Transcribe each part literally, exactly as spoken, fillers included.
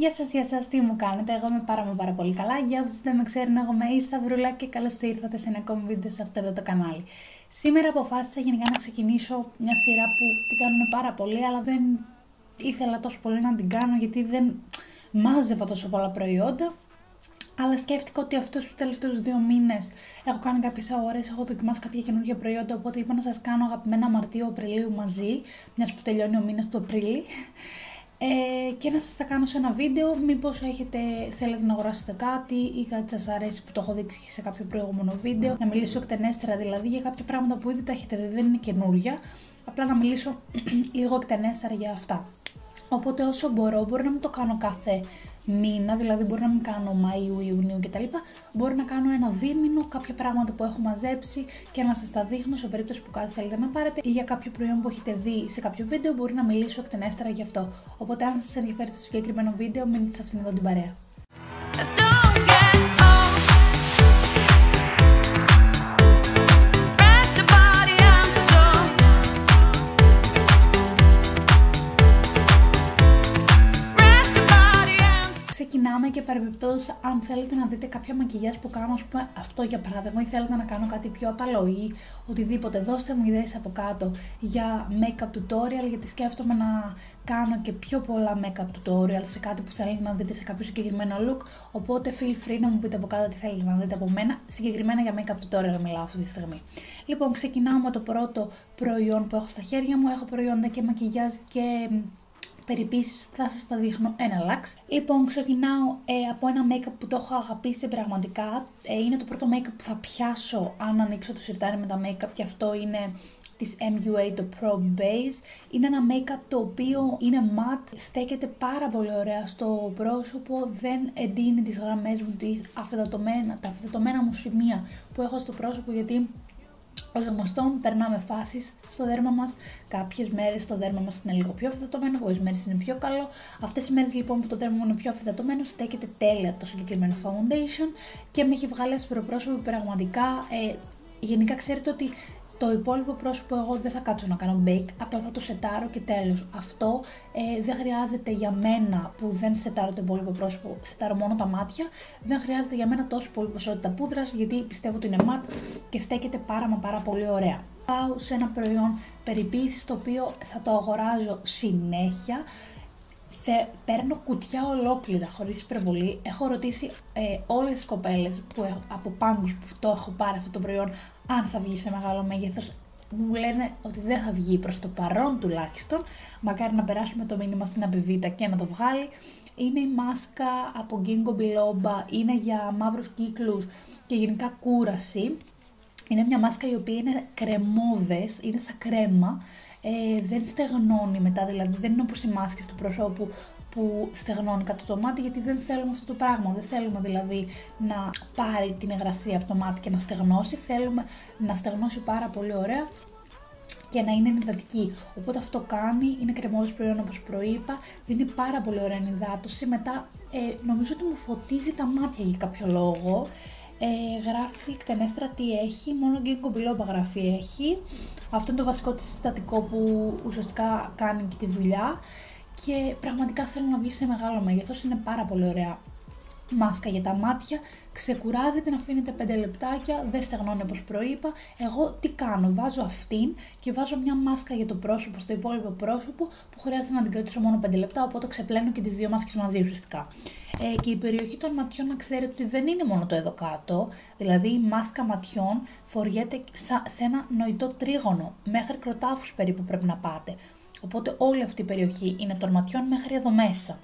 Γεια σας, γεια σας, τι μου κάνετε, εγώ είμαι πάρα, πάρα πολύ καλά. Για όσους δεν με ξέρουν, εγώ είμαι η Σταυρούλα και καλώς ήρθατε σε ένα ακόμη βίντεο σε αυτό εδώ το κανάλι. Σήμερα αποφάσισα γενικά να ξεκινήσω μια σειρά που την κάνουν πάρα πολύ, αλλά δεν ήθελα τόσο πολύ να την κάνω γιατί δεν μάζευα τόσο πολλά προϊόντα. Αλλά σκέφτηκα ότι αυτούς τους τελευταίους δύο μήνες έχω κάνει κάποιες αγορές, έχω δοκιμάσει κάποια καινούργια προϊόντα. Οπότε είπα να σας κάνω αγαπημένα Μαρτίου-Απριλίου μαζί, μιας που τελειώνει ο μήνας του Απρίλη. Ε, και να σας τα κάνω σε ένα βίντεο. Μήπως έχετε, θέλετε να αγοράσετε κάτι ή κάτι σας αρέσει που το έχω δείξει σε κάποιο προηγούμενο βίντεο. Να μιλήσω εκτενέστερα δηλαδή για κάποια πράγματα που ήδη τα έχετε δει, δεν είναι καινούρια. Απλά να μιλήσω λίγο εκτενέστερα για αυτά. Οπότε όσο μπορώ, μπορώ να μην το κάνω κάθε μήνα, δηλαδή μπορώ να μην κάνω Μαΐου, Ιουνίου κτλ. Μπορώ να κάνω ένα δίμηνο, κάποια πράγματα που έχω μαζέψει και να σας τα δείχνω σε περίπτωση που κάτι θέλετε να πάρετε ή για κάποιο προϊόν που έχετε δει σε κάποιο βίντεο, μπορεί να μιλήσω εκτενέστερα γι' αυτό. Οπότε αν σας ενδιαφέρει το συγκεκριμένο βίντεο, μείνετε σε αυτήν εδώ την παρέα. Ξεκινάμε και παρεμπιπτόντως, αν θέλετε να δείτε κάποια μακιγιάζ που κάνω, ας πούμε αυτό για παράδειγμα, ή θέλετε να κάνω κάτι πιο απαλό ή οτιδήποτε, δώστε μου ιδέες από κάτω για make-up tutorial, γιατί σκέφτομαι να κάνω και πιο πολλά make-up tutorial σε κάτι που θέλετε να δείτε σε κάποιο συγκεκριμένο look. Οπότε feel free να μου πείτε από κάτω τι θέλετε να δείτε από μένα. Συγκεκριμένα για make-up tutorial μιλάω αυτή τη στιγμή. Λοιπόν, ξεκινάω με το πρώτο προϊόν που έχω στα χέρια μου. Έχω προϊόντα και μακιγιάζ και περιποίησης, θα σας τα δείχνω εναλλάξ. Λοιπόν, ξεκινάω ε, από ένα make-up που το έχω αγαπήσει πραγματικά. Ε, είναι το πρώτο make-up που θα πιάσω αν ανοίξω το σιρτάρι με τα make-up και αυτό είναι της εμ γιου έι, το Pro Base. Είναι ένα make-up το οποίο είναι matte, στέκεται πάρα πολύ ωραία στο πρόσωπο, δεν εντείνει τις γραμμές μου, τις αφεδατωμένα, τα αφεδατωμένα μου σημεία που έχω στο πρόσωπο, γιατί ως γνωστόν, περνάμε φάσεις στο δέρμα μας. Κάποιες μέρες το δέρμα μας είναι λίγο πιο αφυδατωμένο, πολλές μέρες είναι πιο καλό. Αυτές οι μέρες λοιπόν που το δέρμα μου είναι πιο αφυδατωμένο, στέκεται τέλεια το συγκεκριμένο foundation και με έχει βγάλει άσπρο πρόσωπο πραγματικά. Ε, γενικά ξέρετε ότι το υπόλοιπο πρόσωπο εγώ δεν θα κάτσω να κάνω bake, απλά θα το σετάρω και τέλος. Αυτό ε, δεν χρειάζεται για μένα που δεν σετάρω το υπόλοιπο πρόσωπο, σετάρω μόνο τα μάτια. Δεν χρειάζεται για μένα τόσο πολύ ποσότητα πούδρας, γιατί πιστεύω ότι είναι ματ και στέκεται πάρα μα πάρα πολύ ωραία. Πάω σε ένα προϊόν περιποίησης το οποίο θα το αγοράζω συνέχεια. Θε, παίρνω κουτιά ολόκληρα χωρίς υπερβολή. Έχω ρωτήσει ε, όλες τις κοπέλες που έχω, από πάγκους που το έχω πάρει αυτό το προϊόν, αν θα βγει σε μεγάλο μέγεθος. Μου λένε ότι δεν θα βγει προς το παρόν τουλάχιστον. Μακάρι να περάσουμε το μήνυμα στην Apivita και να το βγάλει. Είναι η μάσκα από Gingobiloba, είναι για μαύρους κύκλους και γενικά κούραση. Είναι μια μάσκα η οποία είναι κρεμώδες, είναι σαν κρέμα. Ε, δεν στεγνώνει μετά, δηλαδή δεν είναι όπως οι μάσκες του προσώπου που στεγνώνει κάτω το μάτι, γιατί δεν θέλουμε αυτό το πράγμα. Δεν θέλουμε δηλαδή να πάρει την υγρασία από το μάτι και να στεγνώσει, θέλουμε να στεγνώσει πάρα πολύ ωραία και να είναι ενυδατική. Οπότε αυτό κάνει, είναι κρεμόδες προϊόν όπως προείπα, δίνει πάρα πολύ ωραία ενυδάτωση. Μετά ε, νομίζω ότι μου φωτίζει τα μάτια για κάποιο λόγο. Ε, γράφει εκτενέστερα τι έχει, μόνο Gingobiloba γράφει έχει. Αυτό είναι το βασικό της συστατικό που ουσιαστικά κάνει και τη δουλειά και πραγματικά θέλω να βγει σε μεγάλο μέγεθος, είναι πάρα πολύ ωραία μάσκα για τα μάτια, ξεκουράζει, την αφήνετε πέντε λεπτάκια, δεν στεγνώνει όπως προείπα. Εγώ τι κάνω, βάζω αυτήν και βάζω μια μάσκα για το πρόσωπο, στο υπόλοιπο πρόσωπο που χρειάζεται να την κρατήσω μόνο πέντε λεπτά, οπότε ξεπλένω και τις δύο μάσκες μαζί ουσιαστικά. Ε, και η περιοχή των ματιών να ξέρετε ότι δεν είναι μόνο το εδώ κάτω, δηλαδή η μάσκα ματιών φοριέται σε ένα νοητό τρίγωνο, μέχρι κροτάφους περίπου πρέπει να πάτε, οπότε όλη αυτή η περιοχή είναι των ματιών μέχρι εδώ μέσα.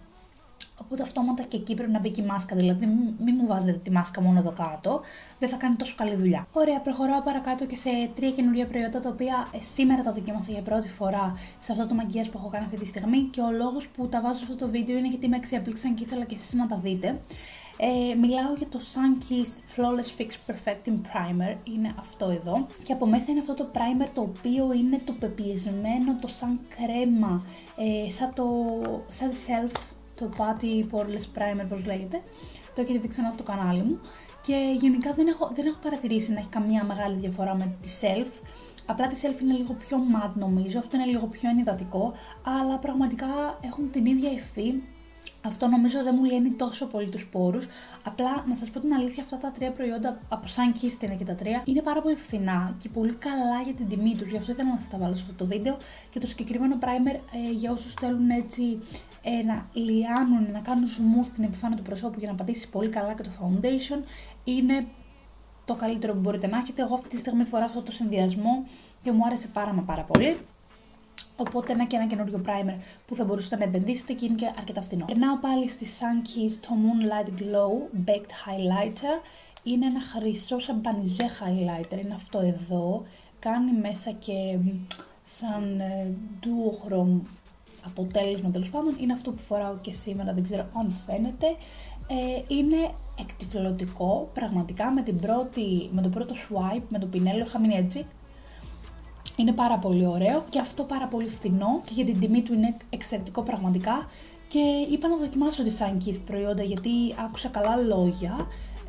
Οπότε αυτόματα και εκεί πρέπει να μπει και η μάσκα, δηλαδή μην μου βάζετε τη μάσκα μόνο εδώ κάτω, δεν θα κάνει τόσο καλή δουλειά. Ωραία, προχωράω παρακάτω και σε τρία καινούργια προϊόντα τα οποία σήμερα τα δοκίμασα για πρώτη φορά σε αυτό το μακιγιάζ που έχω κάνει αυτή τη στιγμή και ο λόγος που τα βάζω σε αυτό το βίντεο είναι γιατί με εξέπληξαν και ήθελα και εσείς να τα δείτε. Ε, μιλάω για το Sunkissed Flawless Fix Perfecting Primer, είναι αυτό εδώ και από μέσα είναι αυτό το primer το οποίο είναι το πεπιεσμένο, το σαν κρέμα, ε, σαν το σαν self, το Patty Poreless Primer, πως λέγεται, το έχετε δει ξανά στο κανάλι μου και γενικά δεν έχω, δεν έχω παρατηρήσει να έχει καμία μεγάλη διαφορά με τη Self, απλά τη Self είναι λίγο πιο matte νομίζω, αυτό είναι λίγο πιο ενυδατικό, αλλά πραγματικά έχουν την ίδια υφή, Αυτό νομίζω δεν μου λύνει τόσο πολύ τους πόρους. Απλά να σας πω την αλήθεια, αυτά τα τρία προϊόντα, από Sunkissed είναι και τα τρία, είναι πάρα πολύ φθηνά και πολύ καλά για την τιμή τους. Γι' αυτό ήθελα να σας τα βάλω σε αυτό το βίντεο. Και το συγκεκριμένο primer ε, για όσους θέλουν έτσι ε, να λιάνουν, να κάνουν smooth την επιφάνεια του προσώπου για να πατήσει πολύ καλά και το foundation, είναι το καλύτερο που μπορείτε να έχετε. Εγώ αυτή τη στιγμή φοράω αυτό το συνδυασμό και μου άρεσε πάρα μα πάρα πολύ. Οπότε ένα και ένα καινούριο primer που θα μπορούσατε να επενδύσετε και είναι και αρκετά φθηνό. Περνάω πάλι στη Sunkissed το Moonlight Glow Baked Highlighter. Είναι ένα χρυσό σαμπανιζέ highlighter, είναι αυτό εδώ. Κάνει μέσα και σαν duochrom αποτέλεσμα, τέλος πάντων. Είναι αυτό που φοράω και σήμερα, δεν ξέρω αν φαίνεται. Ε, είναι εκτυφλωτικό, πραγματικά με, την πρώτη, με το πρώτο swipe, με το πινέλο είχα μείνει έτσι. Είναι πάρα πολύ ωραίο και αυτό πάρα πολύ φθηνό και για την τιμή του είναι εξαιρετικό πραγματικά. Και είπα να δοκιμάσω τη Sunkissed προϊόντα γιατί άκουσα καλά λόγια.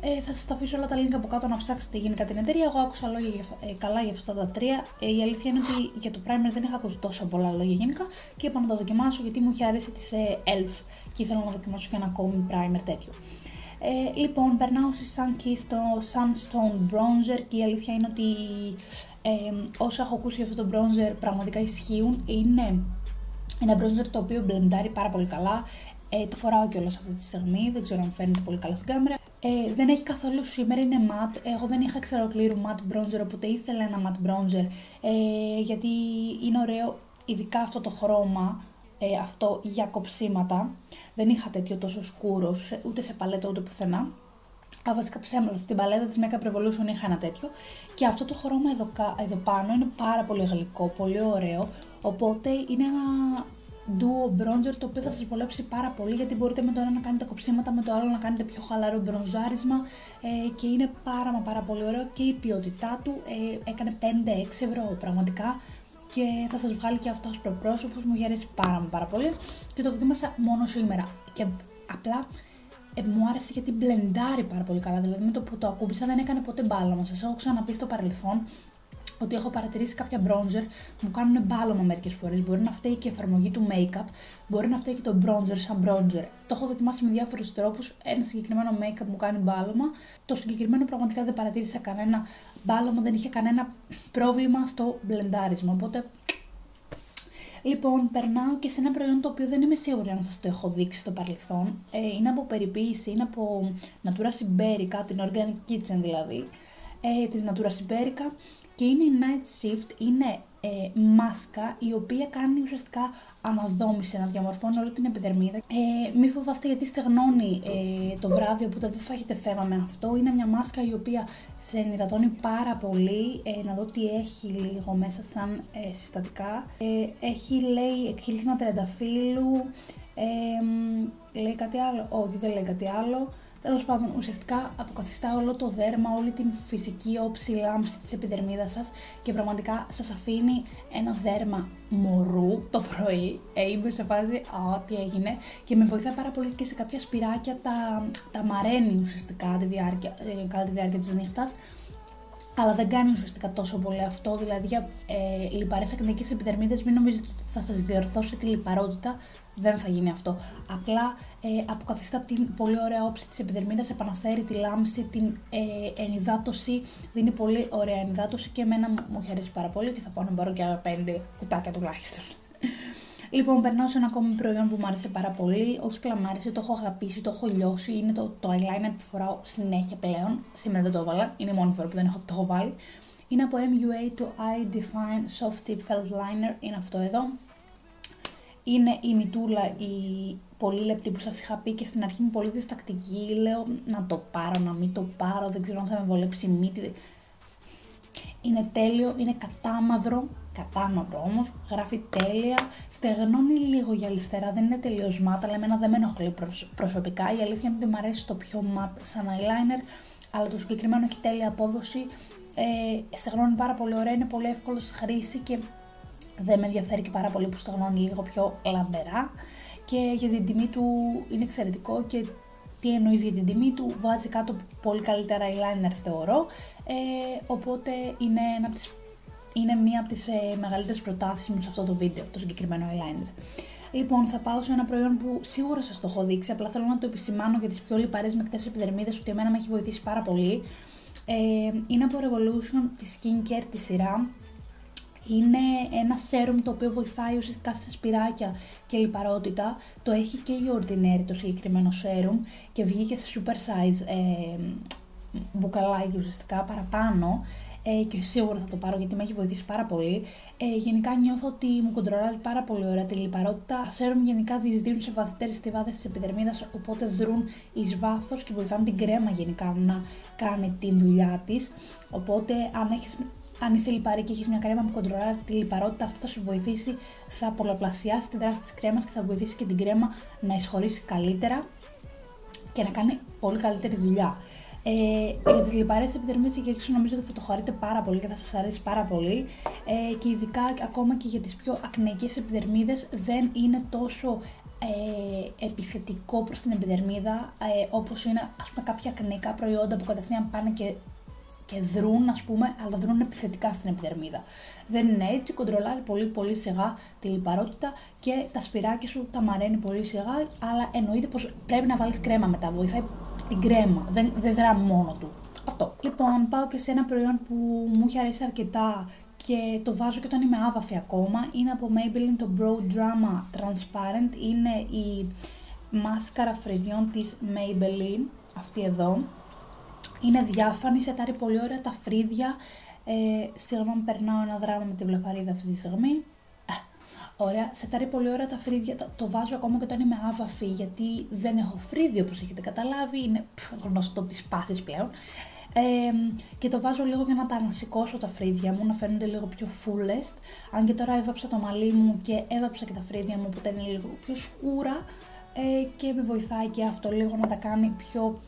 Ε, θα σας τα αφήσω όλα τα link από κάτω να ψάξετε γενικά την εταιρεία. Εγώ άκουσα λόγια ε, καλά για αυτά τα τρία. Ε, η αλήθεια είναι ότι για το primer δεν είχα ακούσει τόσο πολλά λόγια γενικά και είπα να το δοκιμάσω γιατί μου είχε αρέσει τη ε, Elf και ήθελα να δοκιμάσω και ένα ακόμη primer τέτοιο. Ε, λοιπόν, περνάω στη Sunkissed το Sunstone Bronzer και η αλήθεια είναι ότι ε, όσα έχω ακούσει για αυτό το bronzer πραγματικά ισχύουν. Είναι ένα bronzer το οποίο μπλεντάρει πάρα πολύ καλά. Ε, το φοράω κιόλας αυτή τη στιγμή, δεν ξέρω αν φαίνεται πολύ καλά στην κάμερα. Ε, δεν έχει καθόλου σήμερα, είναι matte. Εγώ δεν είχα ξερακλήρου matte bronzer, οπότε ήθελα ένα matte bronzer ε, γιατί είναι ωραίο, ειδικά αυτό το χρώμα. Ε, αυτό για κοψίματα. Δεν είχα τέτοιο τόσο σκούρο ούτε σε παλέτα ούτε πουθενά. Α, βασικά ψέματα, στην παλέτα της Mega Prevolution είχα ένα τέτοιο. Και αυτό το χρώμα εδώ, εδώ πάνω είναι πάρα πολύ γλυκό, πολύ ωραίο. Οπότε είναι ένα duo bronzer το οποίο θα σας βολέψει πάρα πολύ γιατί μπορείτε με το ένα να κάνετε κοψίματα, με το άλλο να κάνετε πιο χαλαρό μπρονζάρισμα ε, και είναι πάρα μα πάρα πολύ ωραίο και η ποιότητά του ε, έκανε πέντε με έξι ευρώ πραγματικά. Και θα σας βγάλει και αυτό ασπροπρόσωπος, μου αρέσει πάρα, πάρα πολύ και το δοκίμασα μόνο σήμερα. Και απλά ε, μου άρεσε γιατί μπλεντάρει πάρα πολύ καλά, δηλαδή με το που το ακούμπησα δεν έκανε ποτέ μπάλωμα. Σας έχω ξαναπεί στο παρελθόν ότι έχω παρατηρήσει κάποια bronzer που μου κάνουν μπάλωμα μερικές φορές. Μπορεί να φταίει και η εφαρμογή του make-up, μπορεί να φταίει και το bronzer σαν bronzer. Το έχω δοκιμάσει με διάφορους τρόπους. Ένα συγκεκριμένο make-up μου κάνει μπάλωμα. Το συγκεκριμένο πραγματικά δεν παρατήρησα κανένα μπάλωμα, δεν είχε κανένα πρόβλημα στο μπλεντάρισμα. Οπότε. Λοιπόν, περνάω και σε ένα προϊόν το οποίο δεν είμαι σίγουρη αν σας το έχω δείξει στο παρελθόν. Ε, είναι από περιποίηση, είναι από Natura Siberica, την Organic Kitchen δηλαδή, ε, της Natura Siberica. Και είναι η Night Shift, είναι ε, μάσκα η οποία κάνει ουσιαστικά αναδόμηση, να διαμορφώνει όλη την επιδερμίδα. Ε, μη φοβάστε γιατί στεγνώνει ε, το βράδυ, οπότε δεν θα έχετε θέμα με αυτό. Είναι μια μάσκα η οποία σε ενυδατώνει πάρα πολύ. Ε, να δω τι έχει λίγο μέσα σαν ε, συστατικά. Ε, έχει λέει εκχύλισμα τριανταφύλλου, ε, λέει κάτι άλλο, όχι δεν λέει κάτι άλλο. Τέλος πάντων, ουσιαστικά αποκαθιστά όλο το δέρμα, όλη την φυσική όψη, λάμψη της επιδερμίδας σας και πραγματικά σας αφήνει ένα δέρμα μωρού το πρωί. Ε, είμαι σε φάση, α, τι έγινε. Και με βοηθάει πάρα πολύ και σε κάποια σπυράκια τα, τα μαραίνει ουσιαστικά κατά τη διάρκεια, ε, κατά τη διάρκεια της νύχτας. Αλλά δεν κάνει ουσιαστικά τόσο πολύ αυτό, δηλαδή για ε, λιπαρές ακνικές επιδερμίδες μην νομίζετε ότι θα σας διορθώσει τη λιπαρότητα, δεν θα γίνει αυτό. Απλά ε, αποκαθιστά την πολύ ωραία όψη της επιδερμίδας, επαναφέρει τη λάμψη, την ε, ενυδάτωση, δίνει πολύ ωραία ενυδάτωση και εμένα μου έχει αρέσει πάρα πολύ και θα πάω να πάρω και άλλα πέντε κουτάκια τουλάχιστον. Λοιπόν, περνάω σε ένα ακόμη προϊόν που μου άρεσε πάρα πολύ. Όχι απλά μου άρεσε, το έχω αγαπήσει, το έχω λιώσει. Είναι το, το eyeliner που φοράω συνέχεια πλέον. Σήμερα δεν το έβαλα, είναι η μόνη φορά που δεν έχω, το έχω βάλει. Είναι από εμ γιου έι το Eye Define Soft Tip Felt Liner, είναι αυτό εδώ. Είναι η μυτούλα, η πολύ λεπτή που σας είχα πει και στην αρχή μου πολύ διστακτική. Λέω να το πάρω, να μην το πάρω, δεν ξέρω αν θα με βολέψει η μύτη. Είναι τέλειο, είναι κατάμαυρο. Κατάμαυρο όμως, γράφει τέλεια, στεγνώνει λίγο για αριστερά, δεν είναι τελείως matte, αλλά εμένα δεν με ενοχλεί προσωπικά. Η αλήθεια είναι ότι μου αρέσει το πιο matte σαν eyeliner, αλλά το συγκεκριμένο έχει τέλεια απόδοση, ε, στεγνώνει πάρα πολύ ωραία, είναι πολύ εύκολο στη χρήση και δεν με ενδιαφέρει και πάρα πολύ που στεγνώνει λίγο πιο λαμπερά. Και για την τιμή του είναι εξαιρετικό και τι εννοείς για την τιμή του, βάζει κάτω πολύ καλύτερα eyeliner θεωρώ, ε, οπότε είναι ένα από τις Είναι μία από τις ε, μεγαλύτερες προτάσεις μου σε αυτό το βίντεο, το συγκεκριμένο eyeliner. Λοιπόν, θα πάω σε ένα προϊόν που σίγουρα σας το έχω δείξει, απλά θέλω να το επισημάνω για τις πιο λιπαρές μεικτές επιδερμίδες, ότι εμένα με έχει βοηθήσει πάρα πολύ. Ε, είναι από Revolution, τη Skincare, τη σειρά. Είναι ένα serum το οποίο βοηθάει ουσιαστικά σε σπυράκια και λιπαρότητα. Το έχει και η Ordinary το συγκεκριμένο serum και βγήκε σε super size ε, μπουκαλάκι ουσιαστικά παραπάνω. Ε, και σίγουρα θα το πάρω γιατί με έχει βοηθήσει πάρα πολύ. Ε, γενικά νιώθω ότι μου κοντρολάρει πάρα πολύ ωραία τη λιπαρότητα. Τα σέρουμ γενικά διεισδύουν σε βαθύτερες στιβάδες της επιδερμίδας, οπότε δρούν εις βάθος και βοηθάνε την κρέμα γενικά να κάνει την δουλειά της. Οπότε αν, έχεις, αν είσαι λιπαρή και έχεις μια κρέμα που κοντρολάρει τη λιπαρότητα, αυτό θα σου βοηθήσει, θα πολλαπλασιάσει τη δράση της κρέμας και θα βοηθήσει και την κρέμα να εισχωρήσει καλύτερα και να κάνει πολύ καλύτερη δουλειά. Ε, για τις λιπαρές επιδερμίδες και έξω νομίζω ότι θα το χαρείτε πάρα πολύ και θα σας αρέσει πάρα πολύ, ε, και ειδικά ακόμα και για τις πιο ακνεϊκές επιδερμίδες δεν είναι τόσο ε, επιθετικό προς την επιδερμίδα, ε, όπως είναι ας πούμε κάποια ακνεϊκά προϊόντα που κατευθείαν πάνε και, και δρούν ας πούμε, αλλά δρούν επιθετικά στην επιδερμίδα. Δεν είναι έτσι, κοντρολάρει πολύ πολύ σιγά τη λιπαρότητα και τα σπυράκια σου τα μαραίνει πολύ σιγά, αλλά εννοείται πως πρέπει να βάλεις κρέμα μετά, βοηθάει την κρέμα, δεν, δεν δρά μόνο του. Αυτό. Λοιπόν, πάω και σε ένα προϊόν που μου έχει αρέσει αρκετά και το βάζω και όταν είμαι άβαφη ακόμα. Είναι από Maybelline το Bro Drama Transparent. Είναι η μάσκαρα φρυδιών της Maybelline, αυτή εδώ. Είναι διάφανη, σετάρει πολύ ωραία τα φρύδια. Ε, συγγνώμη, περνάω ένα δράμα με την βλεφαρίδα αυτή τη στιγμή. Ωραία, σετάρει πολύ ωραία τα φρύδια, το βάζω ακόμα και όταν είμαι άβαφη γιατί δεν έχω φρύδι όπως έχετε καταλάβει, είναι γνωστό της πάθης πλέον, ε, και το βάζω λίγο για να τα ανασηκώσω τα φρύδια μου, να φαίνονται λίγο πιο fullest, αν και τώρα έβαψα το μαλλί μου και έβαψα και τα φρύδια μου που ήταν λίγο πιο σκούρα, ε, και με βοηθάει και αυτό λίγο να τα κάνει πιο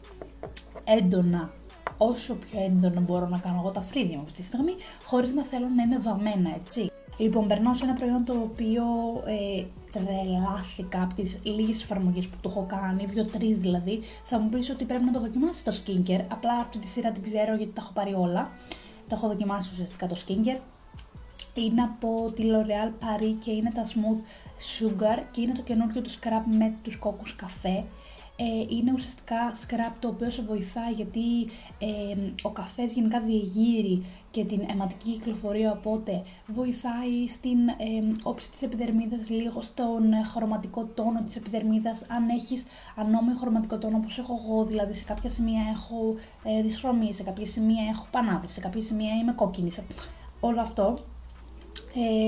έντονα. Όσο πιο έντονα μπορώ να κάνω εγώ τα φρύδια μου αυτή τη στιγμή, χωρίς να θέλω να είναι βαμμένα, έτσι. Λοιπόν, περνάω σε ένα προϊόν το οποίο ε, τρελάθηκα από τις λίγες εφαρμογές που το έχω κάνει, δύο-τρεις δηλαδή. Θα μου πεις ότι πρέπει να το δοκιμάσεις το skincare, απλά αυτή τη σειρά την ξέρω γιατί τα έχω πάρει όλα. Τα έχω δοκιμάσει ουσιαστικά το skincare. Είναι από τη L'Oreal Paris και είναι τα Smooth Sugar και είναι το καινούργιο του scrub με τους κόκκους καφέ. Είναι ουσιαστικά σκράπ το οποίο σε βοηθάει γιατί ε, ο καφές γενικά διεγείρει και την αιματική κυκλοφορία, οπότε βοηθάει στην ε, όψη της επιδερμίδας, λίγο στον χρωματικό τόνο της επιδερμίδας. Αν έχεις ανώμιο χρωματικό τόνο όπως έχω εγώ, δηλαδή σε κάποια σημεία έχω ε, δυσχρωμίες, σε κάποια σημεία έχω πανάδες, σε κάποια σημεία είμαι κόκκινη, σε... όλο αυτό.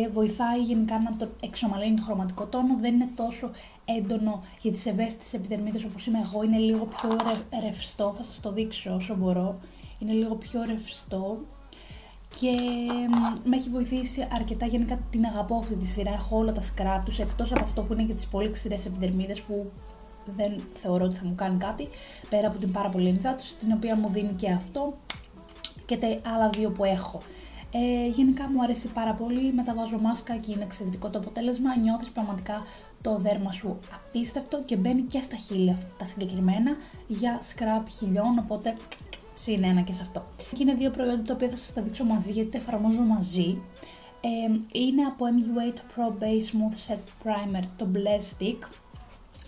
Ε, βοηθάει γενικά να το εξομαλύνει το χρωματικό τόνο, δεν είναι τόσο έντονο για τις ευαίσθητες επιδερμίδες όπως είμαι εγώ, είναι λίγο πιο ρε, ρευστό, θα σας το δείξω όσο μπορώ, είναι λίγο πιο ρευστό και με έχει βοηθήσει αρκετά, γενικά την αγαπώ αυτή τη σειρά, έχω όλα τα σκράπ τους εκτός από αυτό που είναι για τις πολύ ξηρές επιδερμίδες που δεν θεωρώ ότι θα μου κάνει κάτι πέρα από την πάρα πολύ ενυδάτωση, την οποία μου δίνει και αυτό και τα άλλα δύο που έχω. Ε, γενικά μου αρέσει πάρα πολύ, μεταβάζω μάσκα και είναι εξαιρετικό το αποτέλεσμα, νιώθεις πραγματικά το δέρμα σου απίστευτο και μπαίνει και στα χείλη τα συγκεκριμένα για σκράπ χιλιών, οπότε συν ένα και σε αυτό. Και είναι δύο προϊόντα τα οποία θα σας τα δείξω μαζί γιατί τα εφαρμόζω μαζί. Ε, είναι από εμ γιου έι το Pro Base Smooth Set Primer, το Blur Stick,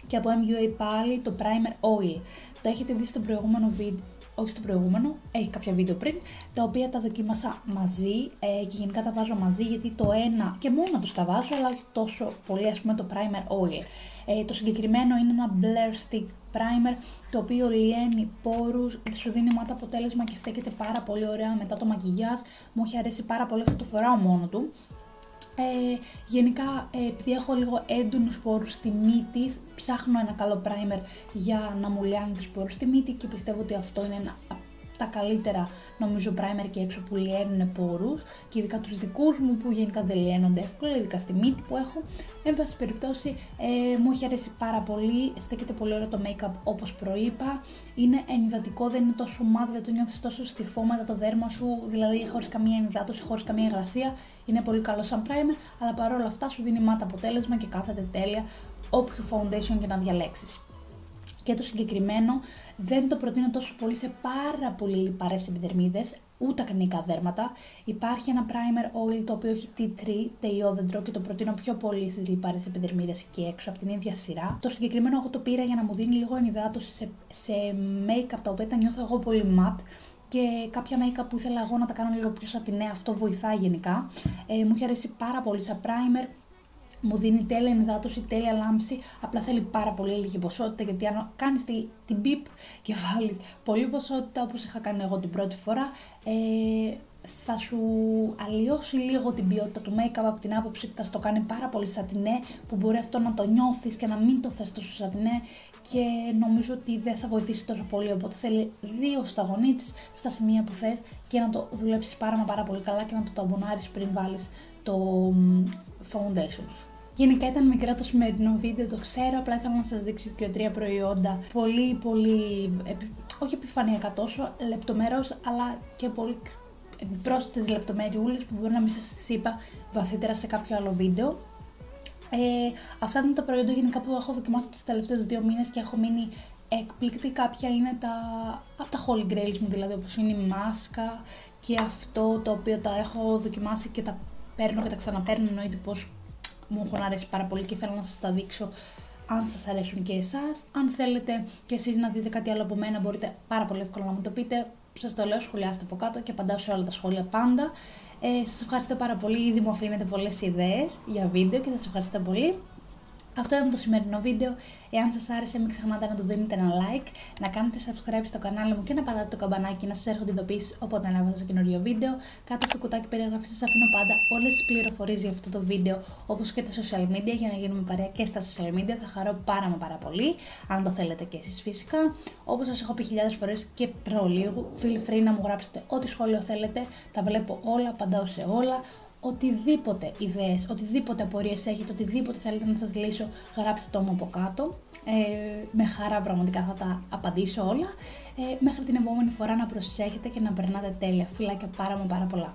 και από εμ γιου έι πάλι το Primer Oil. Το έχετε δει στο προηγούμενο βίντεο. Όχι στο προηγούμενο, έχει κάποια βίντεο πριν, τα οποία τα δοκίμασα μαζί, ε, και γενικά τα βάζω μαζί γιατί το ένα και μόνο τους τα βάζω, αλλά όχι τόσο πολύ, ας πούμε το Primer Oil. Ε, το συγκεκριμένο είναι ένα Blur Stick Primer, το οποίο λιένει πόρους, σου δίνει μάτα αποτέλεσμα και στέκεται πάρα πολύ ωραία μετά το μακιγιάζ. Μου έχει αρέσει πάρα πολύ, αυτό το φοράω μόνο του. Ε, γενικά, επειδή έχω λίγο έντονους πόρους στη μύτη, ψάχνω ένα καλό primer για να μου λιάνει τους πόρους στη μύτη και πιστεύω ότι αυτό είναι ένα από τα καλύτερα νομίζω primer και έξω που λιένουν πόρους και ειδικά τους δικούς μου που γενικά δεν λιένονται εύκολα, ειδικά στη μύτη που έχω. Εν πάση περιπτώσει, ε, μου έχει αρέσει πάρα πολύ, στέκεται πολύ ωραίο το make-up όπως προείπα, είναι ενυδατικό, δεν είναι τόσο μάτι, δεν το νιώθεις τόσο στιφό μετά το δέρμα σου, δηλαδή χωρίς καμία ενυδάτωση, χωρίς καμία υγρασία, είναι πολύ καλό σαν primer, αλλά παρόλα αυτά σου δίνει μάτα αποτέλεσμα και κάθεται τέλεια όποιο foundation και να διαλέξεις. και το συγκεκριμένο δεν το προτείνω τόσο πολύ σε πάρα πολύ λιπαρές επιδερμίδες, ούτε ακνικά δέρματα. Υπάρχει ένα primer oil το οποίο έχει τι τρία, τεϊόδεντρο, και το προτείνω πιο πολύ στις λιπαρές επιδερμίδες και έξω από την ίδια σειρά. Το συγκεκριμένο εγώ το πήρα για να μου δίνει λίγο ενυδάτωση σε, σε make-up τα οποία τα νιώθω εγώ πολύ ματ. Και κάποια make-up που ήθελα εγώ να τα κάνω λίγο πιο σατινέ, αυτό βοηθάει γενικά. Ε, μου έχει αρέσει πάρα πολύ σαν primer, μου δίνει τέλεια ενυδάτωση, τέλεια λάμψη. Απλά θέλει πάρα πολύ λίγη ποσότητα, γιατί αν κάνεις την τη μπιπ και βάλεις πολλή ποσότητα, όπως είχα κάνει εγώ την πρώτη φορά, ε, θα σου αλλοιώσει λίγο την ποιότητα του make-up, από την άποψη ότι θα στο κάνει πάρα πολύ σατινέ, που μπορεί αυτό να το νιώθεις και να μην το θες τόσο σατινέ, και νομίζω ότι δεν θα βοηθήσει τόσο πολύ, οπότε θέλει δύο σταγονίτσες στα σημεία που θες και να το δουλέψεις πάρα μα πάρα πολύ καλά και να το ταμπονάρεις πριν βάλεις το foundation σου. Γενικά ήταν μικρό το σημερινό βίντεο, το ξέρω, απλά ήθελα να σας δείξω και τρία προϊόντα πολύ πολύ, όχι επιφανειακά τόσο, λεπτομερώς, αλλά και πολύ πρόσθετες λεπτομεριούλες που μπορεί να μην σας τις είπα βαθύτερα σε κάποιο άλλο βίντεο. Ε, αυτά ήταν τα προϊόντα γενικά που έχω δοκιμάσει τους τελευταίους δύο μήνες και έχω μείνει εκπληκτή. Κάποια είναι τα, από τα Holy Grails μου, δηλαδή, όπως είναι η μάσκα και αυτό, το οποίο τα έχω δοκιμάσει και τα παίρνω και τα ξαναπαίρνω, εννοείται πως μου έχουν αρέσει πάρα πολύ και θέλω να σας τα δείξω αν σας αρέσουν και εσάς. Αν θέλετε και εσείς να δείτε κάτι άλλο από μένα, μπορείτε πάρα πολύ εύκολα να μου το πείτε. Σας το λέω, σχολιάστε από κάτω και απαντάω σε όλα τα σχόλια πάντα. Ε, σας ευχαριστώ πάρα πολύ, ήδη μου αφήνετε πολλές ιδέες για βίντεο και σας ευχαριστώ πολύ. Αυτό ήταν το σημερινό βίντεο. Εάν σας άρεσε, μην ξεχνάτε να του δίνετε ένα like, να κάνετε subscribe στο κανάλι μου και να πατάτε το καμπανάκι να σας έρχονται ειδοποιήσεις όποτε ανέβαζω καινούριο βίντεο. Κάτω στο κουτάκι περιγραφής σας αφήνω πάντα όλες τις πληροφορίες για αυτό το βίντεο, όπως και τα social media, για να γίνουμε παρέα και στα social media. Θα χαρώ πάρα μα πάρα πολύ, αν το θέλετε και εσείς φυσικά. Όπως σας έχω πει χιλιάδες φορές και προλίγου, feel free να μου γράψετε ό,τι σχόλιο θέλετε. Τα βλέπω όλα, απαντάω σε όλα. Οτιδήποτε ιδέες, οτιδήποτε απορίες έχετε, οτιδήποτε θέλετε να σας λύσω, γράψτε το μου από κάτω. Ε, με χαρά πραγματικά θα τα απαντήσω όλα. Ε, μέχρι την επόμενη φορά, να προσέχετε και να περνάτε τέλεια. Φιλάκια πάρα μου πάρα πολλά.